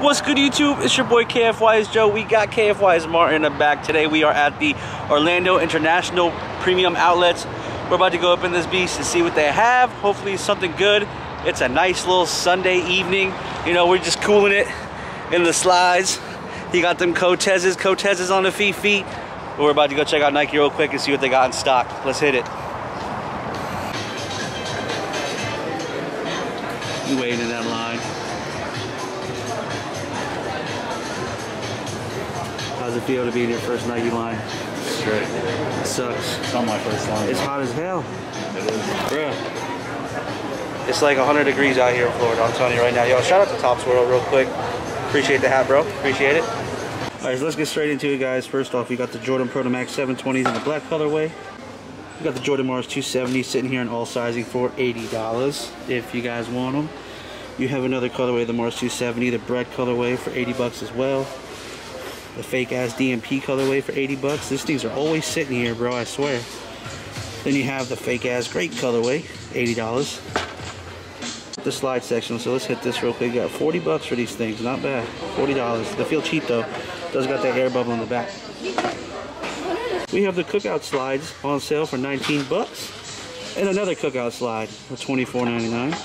What's good, YouTube? It's your boy KFYS Joe. We got KFYS Martin back today. We are at the Orlando International Premium Outlets. We're about to go up in this beast and see what they have. Hopefully it's something good. It's a nice little Sunday evening. You know, we're just cooling it in the slides. You got them Cortezes on the feet. We're about to go check out Nike real quick and see what they got in stock. Let's hit it. You waiting in that line. How's it feel to be in your first Nike line? It's great. It sucks. It's not my first line. It's hot as hell. It is. Bruh. It's like 100 degrees out here in Florida. I'm telling you right now. Yo, shout out to Topps World real quick. Appreciate the hat, bro. Appreciate it. All right, so let's get straight into it, guys. First off, we got the Jordan Protomax 720s in the black colorway. We got the Jordan Mars 270 sitting here in all sizing for $80 if you guys want them. You have another colorway, the Mars 270, the bread colorway for $80 as well. The fake ass DMP colorway for $80. These things are always sitting here, bro, I swear. Then you have the fake ass grape colorway, $80. The slide section, so let's hit this real quick. You got $40 for these things, not bad. $40. They feel cheap though. Does got that air bubble in the back. We have the cookout slides on sale for $19, and another cookout slide for $24.99. $5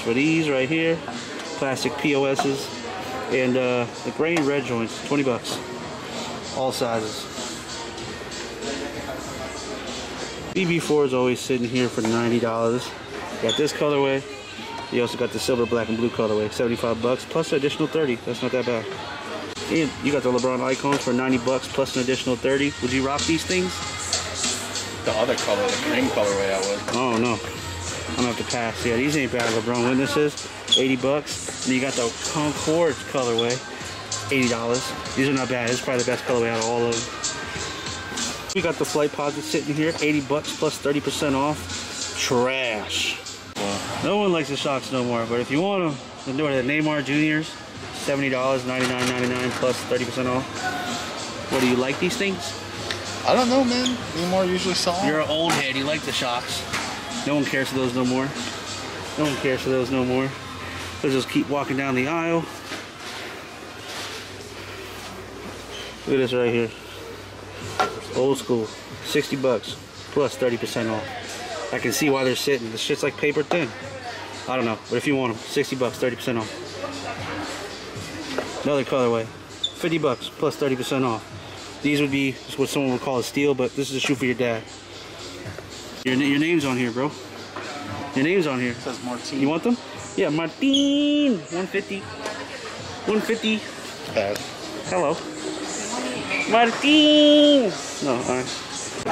for these right here. Plastic POSs and the gray and red joints, $20. All sizes. BB4 is always sitting here for $90. Got this colorway. You also got the silver, black, and blue colorway, $75 plus an additional $30. That's not that bad. And you got the Lebron Icons for $90 plus an additional $30. Would you rock these things? The other color, the green colorway, I would. Oh no, I'm gonna have to pass. Yeah, these ain't bad. LeBron Witnesses, $80. And you got the Concorde colorway, $80. These are not bad. This is probably the best colorway out of all of them. We got the Flightposite sitting here, $80 plus 30% off. Trash. No one likes the socks no more, but if you want them, then do it at Neymar Juniors, $70, $99.99 plus 30% off. What, do you like these things? I don't know, man. Neymar usually saw them. You're an old head. You like the socks. No one cares for those no more. No one cares for those no more. Let's just keep walking down the aisle. Look at this right here. Old school, $60 plus 30% off. I can see why they're sitting. This shit's like paper thin. I don't know, but if you want them, $60, 30% off. Another colorway, $50 plus 30% off. These would be what someone would call a steal, but this is a shoe for your dad. Your name's on here, bro. Your name's on here. It says Martin. You want them? Yeah, Martin. 150. 150. Bad. Hello. Martin. No, all right.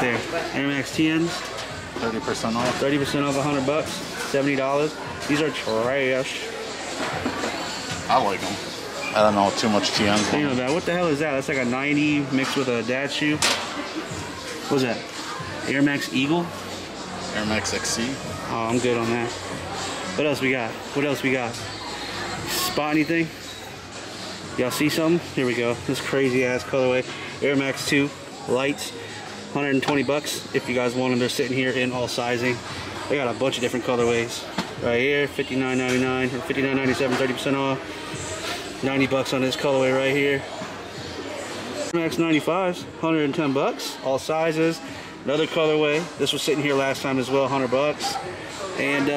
There, Air Max TNs. 30% off. 30% off, $100, $70. These are trash. I like them. I don't know, too much TNs. You know that? What the hell is that? That's like a 90 mixed with a dad shoe. What's that? Air Max Eagle? Air Max XC. Oh, I'm good on that. What else we got? What else we got? Spot anything? Y'all see something? Here we go. This crazy ass colorway. Air Max 2 Lights. $120 if you guys want them. They're sitting here in all sizing. They got a bunch of different colorways right here. $59.99 or $59.97, 30% off. $90 on this colorway right here. Max 95s, $110, all sizes. Another colorway. This was sitting here last time as well, $100. And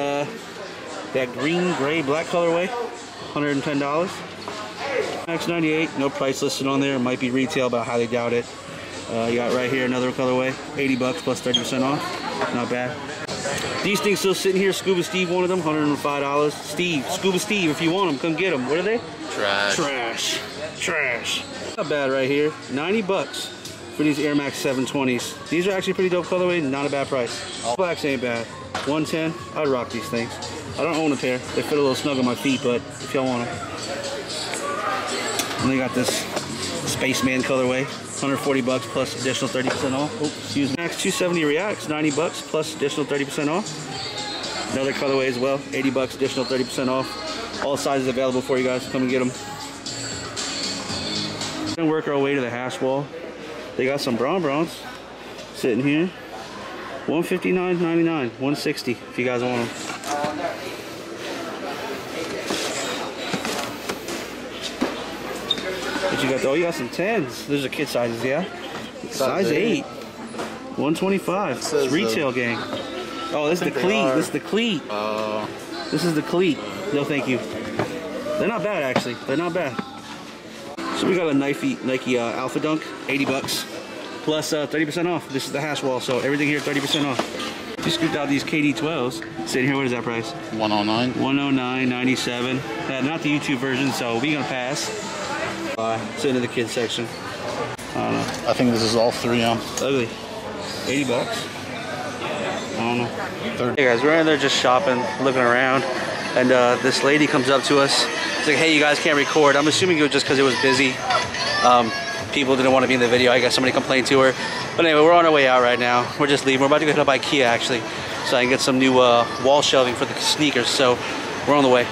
that green, gray, black colorway, $110. Max 98, no price listed on there. It might be retail, but I highly doubt it. You got right here another colorway, $80 plus 30% off. Not bad. These things still sitting here. Scuba Steve wanted them, $105. Steve, Scuba Steve, if you want them, come get them. What are they? Trash. Trash. Trash. Not bad right here. $90 for these Air Max 720s. These are actually pretty dope colorway. Not a bad price. All blacks ain't bad. $110. I'd rock these things. I don't own a pair. They fit a little snug on my feet, but if y'all want them. And they got this Spaceman colorway. $140 plus additional 30% off. Oops, excuse me. Max 270 Reacts, $90 plus additional 30% off. Another colorway as well, $80 additional 30% off. All sizes available for you guys. Come and get them. We're gonna work our way to the hash wall. They got some Brons sitting here. $159.99, $160 if you guys want them. What you got? Oh, you got some 10s. Those are kid sizes, yeah? Size 8. 125. It's retail gang. Oh, this is the cleat. This is the cleat. This is the cleat. No, thank you. They're not bad, actually. They're not bad. So we got a Nike Alpha Dunk, 80 bucks. Plus 30% off. This is the hash wall, so everything here 30% off. Just scooped out these KD-12s. Sitting here, what is that price? 109. 109.97. Not the YouTube version, so we're gonna pass. Sitting in the kids section. I don't know. I think this is all three on. Ugly. 80 bucks. I don't know. 30. Hey guys, we're in there just shopping, looking around, and this lady comes up to us. It's like, hey, you guys can't record. I'm assuming it was just because it was busy. People didn't want to be in the video. I guess somebody complained to her. But anyway, we're on our way out right now. We're just leaving. We're about to go hit up Ikea, actually, so I can get some new wall shelving for the sneakers. So we're on the way.